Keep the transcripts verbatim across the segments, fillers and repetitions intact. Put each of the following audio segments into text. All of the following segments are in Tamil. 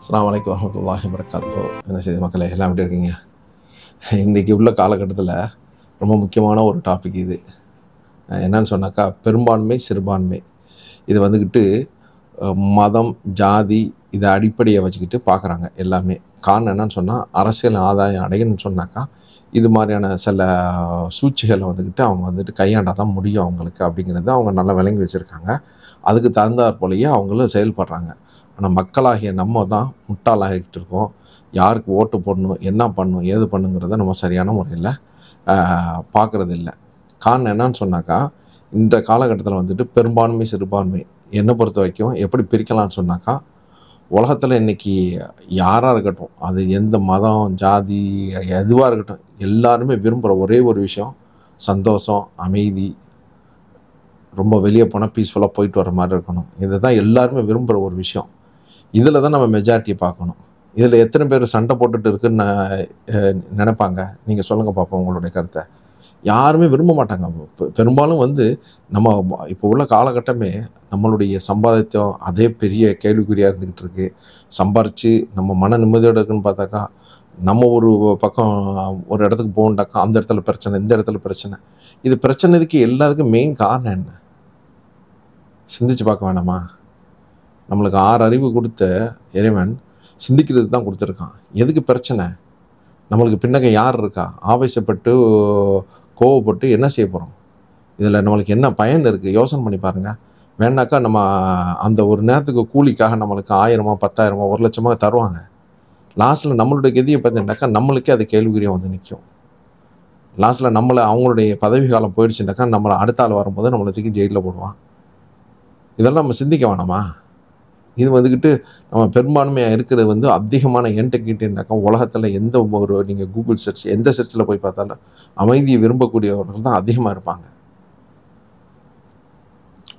Assalamualaikum warahmatullahi wabarakatuh. என்ன செய்தி மக்களே, எல்லாம் எப்படி இருக்கீங்க? இன்றைக்கு உள்ள காலகட்டத்தில் ரொம்ப முக்கியமான ஒரு டாபிக் இது. என்னன்னு சொன்னாக்கா, பெரும்பான்மை சிறுபான்மை இது வந்துக்கிட்டு மதம் ஜாதி இதை அடிப்படையை வச்சுக்கிட்டு பார்க்குறாங்க எல்லாமே. காரணம் என்னன்னு சொன்னால், அரசியல் ஆதாயம் அடையணும்னு சொன்னாக்கா இது மாதிரியான சில சூழ்ச்சிகளை வந்துக்கிட்டு அவங்க வந்துட்டு கையாண்டா தான் முடியும் அவங்களுக்கு அப்படிங்கிறது அவங்க நல்லா விளங்கி வச்சுருக்காங்க. அதுக்கு தகுந்தாற் போலயே அவங்களும் செயல்படுறாங்க. ஆனால் மக்களாகிய நம்ம தான் முட்டாளாகிட்டு இருக்கோம். யாருக்கு ஓட்டு போடணும், என்ன பண்ணணும், ஏது பண்ணுங்கிறத நம்ம சரியான முறையில் பார்க்குறது இல்லை. காரணம் என்னன்னு சொன்னாக்கா, இந்த காலகட்டத்தில் வந்துட்டு பெரும்பான்மை சிறுபான்மை என்னை பொறுத்த வரைக்கும் எப்படி பிரிக்கலாம்னு சொன்னாக்கா, உலகத்தில் இன்றைக்கி யாராக இருக்கட்டும், அது எந்த மதம் ஜாதி எதுவாக இருக்கட்டும், எல்லாருமே விரும்புகிற ஒரே ஒரு விஷயம் சந்தோஷம், அமைதி, ரொம்ப வெளியே போனால் பீஸ்ஃபுல்லாக போயிட்டு வர மாதிரி இருக்கணும். இதை தான் எல்லாருமே விரும்புகிற ஒரு விஷயம். இதில் தான் நம்ம மெஜாரிட்டியை பார்க்கணும். இதில் எத்தனை பேர் சண்டை போட்டுட்டு இருக்குன்னு நினைப்பாங்க? நீங்கள் சொல்லுங்கள் பார்ப்போம் உங்களுடைய கருத்தை. யாருமே விரும்ப மாட்டாங்க. பெரும்பாலும் வந்து நம்ம இப்போ உள்ள காலகட்டமே நம்மளுடைய சம்பாதித்தம் அதே பெரிய கேள்விக்குறியாக இருந்துக்கிட்டு இருக்குது. சம்பாரித்து நம்ம மன நிம்மதியோடு இருக்குன்னு பார்த்தாக்கா, நம்ம ஒரு பக்கம் ஒரு இடத்துக்கு போகண்டாக்கா அந்த இடத்துல பிரச்சனை, இந்த இடத்துல பிரச்சனை. இது பிரச்சனைக்கு எல்லாத்துக்கும் மெயின் காரணம் என்ன? சிந்திச்சு பார்க்க வேணாமா? நம்மளுக்கு ஆறு அறிவு கொடுத்த இறைவன் சிந்திக்கிறது தான் கொடுத்துருக்கான். எதுக்கு பிரச்சனை? நம்மளுக்கு பின்னக்க யார் இருக்கா? ஆவேசப்பட்டு கோவப்பட்டு என்ன செய்ய போகிறோம்? இதில் நம்மளுக்கு என்ன பயன் இருக்குது? யோசனை பண்ணி பாருங்கள். வேணாக்கா நம்ம அந்த ஒரு நேரத்துக்கு கூலிக்காக நம்மளுக்கு ஆயிரமா பத்தாயிரமா ஒரு லட்சமாக தருவாங்க. லாஸ்ட்டில் நம்மளுடைய கதியை பார்த்துட்டாக்கா நம்மளுக்கே அது கேள்விக்குரிய வந்து நிற்கும். லாஸ்ட்டில் நம்மளை அவங்களுடைய பதவி காலம் போயிடுச்சுட்டாக்கா நம்மளை அடுத்த ஆள் வரும்போது நம்மளை தூக்கி ஜெயிலில் போடுவான். இதெல்லாம் நம்ம சிந்திக்க வேணாமா? இது வந்துக்கிட்டு நம்ம பெரும்பான்மையாக இருக்கிறது வந்து அதிகமான என்கிட்டேன்னாக்கா உலகத்தில் எந்த ஒரு நீங்கள் கூகுள் சர்ச் எந்த சர்ச்சில் போய் பார்த்தாலும் அமைதியை விரும்பக்கூடியவர்கள் தான் அதிகமாக இருப்பாங்க.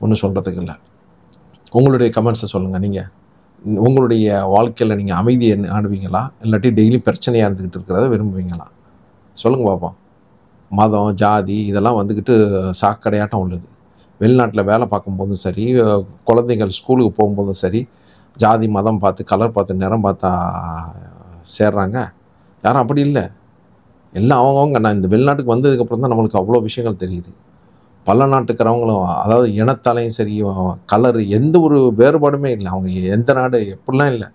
ஒன்றும் சொல்கிறதுக்கு இல்லை. உங்களுடைய கமெண்ட்ஸை சொல்லுங்கள். நீங்கள் உங்களுடைய வாழ்க்கையில் நீங்கள் அமைதியை அனுபவிங்களா, இல்லாட்டி டெய்லி பிரச்சனையாக இருந்துக்கிட்டு இருக்கிறத விரும்புவீங்களா? சொல்லுங்கள் பார்ப்போம். மதம் ஜாதி இதெல்லாம் வந்துக்கிட்டு சாக்கடையாட்டம் உள்ளது. வெளிநாட்டில் வேலை பார்க்கும்போதும் சரி, குழந்தைகள் ஸ்கூலுக்கு போகும்போதும் சரி, ஜாதி மதம் பார்த்து கலர் பார்த்து நிறம் பார்த்தா சேர்றாங்க. யாரும் அப்படி இல்லை. எல்லாம் அவங்கவுங்க நான் இந்த வெளிநாட்டுக்கு வந்ததுக்கப்புறம் தான் நம்மளுக்கு அவ்வளோ விஷயங்கள் தெரியுது. பல நாட்டுக்கிறவங்களும் அதாவது இனத்தாலையும் சரி கலர் எந்த ஒரு வேறுபாடுமே இல்லை. அவங்க எந்த நாடு எப்படிலாம் இல்லை.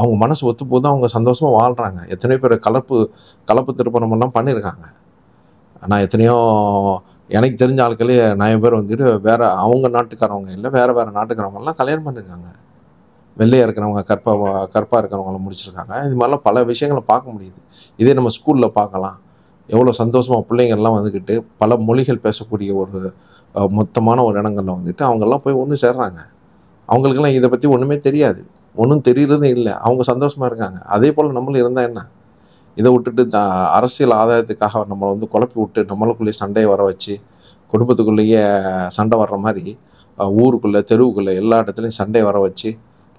அவங்க மனசு ஒத்து போது அவங்க சந்தோஷமாக வாழ்கிறாங்க. எத்தனையோ பேர் கலப்பு கலப்பு திருப்பணமெல்லாம் பண்ணியிருக்காங்க. நான் எத்தனையோ எனக்கு தெரிஞ்ச ஆட்களே நிறைய பேர் வந்துட்டு வேறு அவங்க நாட்டுக்காரவங்க இல்லை வேறு வேறு நாட்டுக்காரவங்கலாம் கல்யாணம் பண்ணியிருக்காங்க. வெள்ளையாக இருக்கிறவங்க கற்பா கற்பாக இருக்கிறவங்களாம் முடிச்சிருக்காங்க. இது மாதிரிலாம் பல விஷயங்களை பார்க்க முடியுது. இதே நம்ம ஸ்கூலில் பார்க்கலாம். எவ்வளோ சந்தோஷமாக பிள்ளைங்கள்லாம் வந்துக்கிட்டு பல மொழிகள் பேசக்கூடிய ஒரு மொத்தமான ஒரு இடங்களில் வந்துட்டு அவங்கெல்லாம் போய் ஒன்று சேர்றாங்க. அவங்களுக்கெல்லாம் இதை பற்றி ஒன்றுமே தெரியாது, ஒன்றும் தெரிகிறதும் இல்லை. அவங்க சந்தோஷமாக இருக்காங்க. அதே போல் நம்மளும் இருந்தால் என்ன? இதை விட்டுட்டு த அரசியல் ஆதாயத்துக்காக நம்மளை வந்து குழப்பி விட்டு நம்மளுக்குள்ளேயே சண்டையை வர வச்சு குடும்பத்துக்குள்ளேயே சண்டை வர்ற மாதிரி ஊருக்குள்ளே தெருவுக்குள்ளே எல்லா இடத்துலையும் சண்டையை வர வச்சு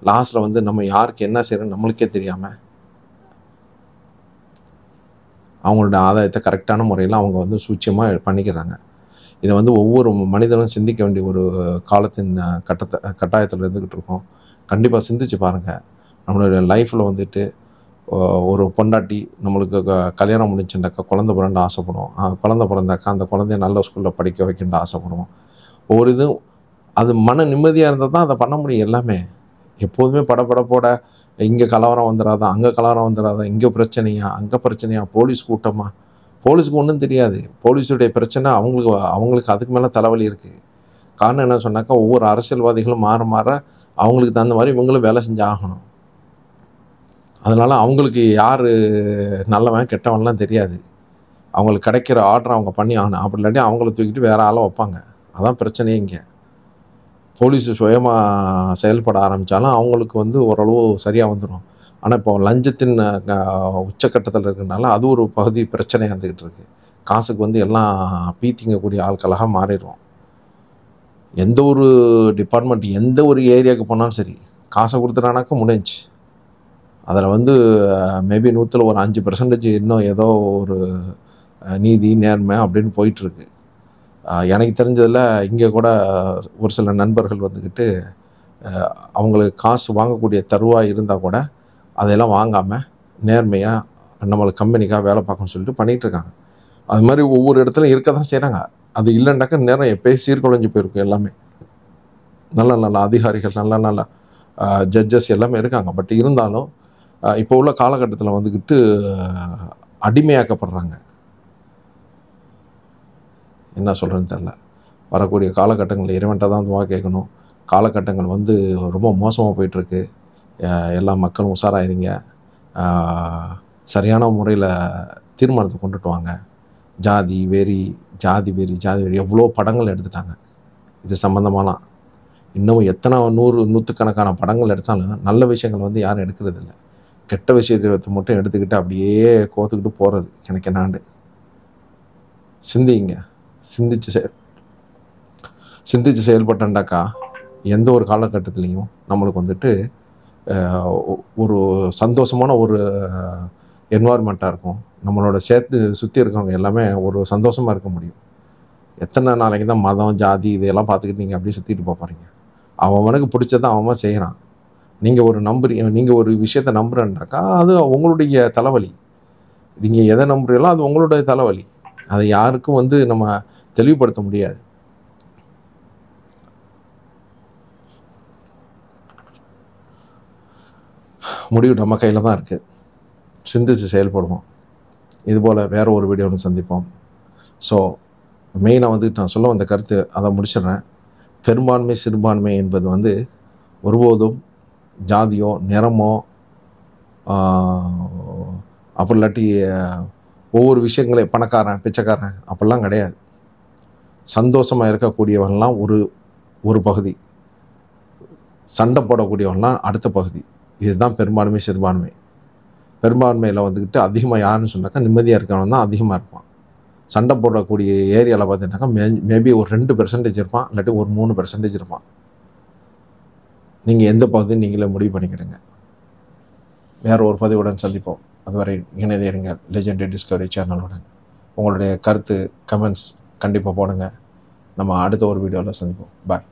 லாஸ்ட்டில் வந்து நம்ம யாருக்கு என்ன செய்யறோன்னு நம்மளுக்கே தெரியாமல் அவங்களோட ஆதாயத்தை கரெக்டான முறையில் அவங்க வந்து சூட்சியமாக பண்ணிக்கிறாங்க. இதை வந்து ஒவ்வொரு மனிதனும் சிந்திக்க வேண்டிய ஒரு காலத்தின் கட்டத்தை கட்டாயத்தில் இருந்துக்கிட்டு இருக்கோம். கண்டிப்பாக சிந்திச்சு பாருங்கள். நம்மளுடைய லைஃப்பில் வந்துட்டு ஒரு பொண்டாட்டி நம்மளுக்கு கல்யாணம் முடிச்சுட்டாக்கா குழந்தை பிறந்து ஆசைப்படுவோம். குழந்தை பிறந்தாக்கா அந்த குழந்தைய நல்ல ஸ்கூலில் படிக்க வைக்கின்ற ஆசைப்படுவோம். ஒரு இது அது மன நிம்மதியாக இருந்தால் தான் அதை பண்ண முடியும். எல்லாமே எப்போதுமே படப்பட போட இங்கே கலவரம் வந்துடாதான், அங்கே கலவரம் வந்துடாதான், இங்கே பிரச்சனையா அங்கே பிரச்சனையா, போலீஸ் கூட்டமாக. போலீஸுக்கு ஒன்றும் தெரியாது. போலீஸுடைய பிரச்சனை அவங்களுக்கு அவங்களுக்கு அதுக்கு மேலே தலைவலி இருக்குது. காரணம் என்ன சொன்னாக்கா, ஒவ்வொரு அரசியல்வாதிகளும் மாற மாற அவங்களுக்கு தகுந்த மாதிரி இவங்களும் வேலை செஞ்சு ஆகணும். அதனால் அவங்களுக்கு யார் நல்லவன் கெட்டவன்லாம் தெரியாது. அவங்களுக்கு கிடைக்கிற ஆர்டர் அவங்க பண்ணி ஆகணும். அப்படி இல்லாட்டி அவங்கள தூக்கிட்டு வேறு ஆளாக வைப்பாங்க. அதான் பிரச்சனையே. இங்கே போலீஸு சுயமாக செயல்பட ஆரம்பித்தாலும் அவங்களுக்கு வந்து ஓரளவு சரியாக வந்துடும். ஆனால் இப்போ லஞ்சத்தின் உச்சக்கட்டத்தில் இருக்கிறனால அது ஒரு பகுதி பிரச்சனையாக இருந்துக்கிட்டு இருக்குது. காசுக்கு வந்து எல்லாம் பீத்திங்கக்கூடிய ஆட்களாக மாறிடுவோம். எந்த ஒரு டிபார்ட்மெண்ட் எந்த ஒரு ஏரியாவுக்கு போனாலும் சரி, காசை கொடுத்துட்டானாக்கா முடிஞ்சு. அதில் வந்து மேபி நூற்றில் ஒரு அஞ்சு பெர்சன்டேஜ் இன்னும் ஏதோ ஒரு நீதி நேர்மை அப்படின்னு போயிட்டுருக்கு. எனக்கு தெரிஞ்சதில் இங்கே கூட ஒரு சில நண்பர்கள் வந்துக்கிட்டு அவங்களுக்கு காசு வாங்கக்கூடிய தருவாக இருந்தால் கூட அதெல்லாம் வாங்காமல் நேர்மையாக நம்மளுக்கு கம்பெனிக்காக வேலை பார்க்கணும்னு சொல்லிட்டு பண்ணிகிட்டு இருக்காங்க. அது மாதிரி ஒவ்வொரு இடத்துல இருக்க தான் செய்கிறாங்க. அது இல்லைன்னாக்கா நேரம் எப்போயே சீர்குலைஞ்சு போயிருக்கும். எல்லாமே நல்ல நல்ல அதிகாரிகள், நல்ல நல்ல ஜட்ஜஸ் எல்லாமே இருக்காங்க. பட் இருந்தாலும் இப்போ உள்ள காலகட்டத்தில் வந்துக்கிட்டு அடிமையாக்கப்படுறாங்க. என்ன சொல்கிறேன்னு தெரில. வரக்கூடிய காலகட்டங்கள் இறைவன்ட்ட தான் துவா கேட்கணும். காலகட்டங்கள் வந்து ரொம்ப மோசமாக போயிட்டுருக்கு. எல்லா மக்களும் உஷாராயிருங்க, சரியான முறையில் தீர்மானத்தை கொண்டுட்டு வாங்க. ஜாதி வெறி ஜாதி வெறி ஜாதி வெறி எவ்வளோ படங்கள் எடுத்துட்டாங்க. இது சம்மந்தமாலாம் இன்னமும் எத்தனை நூறு நூற்றுக்கணக்கான படங்கள் எடுத்தாலும் நல்ல விஷயங்கள் வந்து யாரும் எடுக்கிறதில்ல. கெட்ட விஷயத்தை மட்டும் எடுத்துக்கிட்டு அப்படியே கோத்துக்கிட்டு போகிறது எனக்கு என்னாண்டு. சிந்திங்க, சிந்திச்சு செயல் சிந்திச்சு செயல்பட்டேன்டாக்கா எந்த ஒரு காலகட்டத்துலேயும் நம்மளுக்கு வந்துட்டு ஒரு சந்தோஷமான ஒரு என்வாயர்மெண்ட்டாக இருக்கும். நம்மளோட சேர்த்து சுற்றி இருக்கிறவங்க எல்லாமே ஒரு சந்தோஷமாக இருக்க முடியும். எத்தனை நாளைக்கு தான் மதம் ஜாதி இதையெல்லாம் பார்த்துக்கிட்டு நீங்கள் அப்படியே சுற்றிட்டு போகிறீங்க. அவனுக்கு பிடிச்சதான் அவன் செய்கிறான். நீங்கள் ஒரு நம்புறீ நீங்கள் ஒரு விஷயத்த நம்புறேன்னாக்கா அது உங்களுடைய தலைவலி. நீங்கள் எதை நம்புறீங்களோ அது உங்களுடைய தலைவலி. அதை யாருக்கும் வந்து நம்ம தெளிவுபடுத்த முடியாது. முடிவு நம்ம கையில் தான் இருக்குது. சிந்திச்சு செயல்படுவோம். இதுபோல் வேறு ஒரு வீடியோன்னு சந்திப்போம். ஸோ மெயினாக வந்துட்டு நான் சொல்ல வந்த கருத்து அதை முடிச்சிடுறேன். பெரும்பான்மை சிறுபான்மை என்பது வந்து ஒருபோதும் ஜாதியோ நிறமோ அப்படி இல்லாட்டி ஒவ்வொரு விஷயங்களையும் பணக்காரன் பிச்சைக்காரன் அப்படிலாம் கிடையாது. சந்தோஷமாக இருக்கக்கூடியவன்லாம் ஒரு ஒரு பகுதி, சண்டை போடக்கூடியவன்லாம் அடுத்த பகுதி. இதுதான் பெரும்பான்மை சிறுபான்மை. பெரும்பான்மையில் வந்துக்கிட்டு அதிகமாக யாருன்னு சொன்னாக்கா நிம்மதியாக இருக்கவன் தான் அதிகமாக இருப்பான். சண்டை போடக்கூடிய ஏரியாவில் பார்த்தீங்கன்னாக்கா மே மேபி ஒரு ரெண்டு பெர்சன்டேஜ் இருப்பான், இல்லாட்டி ஒரு மூணு பெர்சன்டேஜ் இருப்பான். நீங்கள் எந்த பகுதியும் நீங்களே முடிவு பண்ணிக்கிடுங்க. வேறு ஒரு பதவியுடன் சந்திப்போம். அதுவரை இணைந்திருங்க லெஜெண்ட் டிஸ்கவரி சேனலுடன். உங்களுடைய கருத்து கமெண்ட்ஸ் கண்டிப்பாக போடுங்க. நம்ம அடுத்த ஒரு வீடியோவில் சந்திப்போம். பாய்.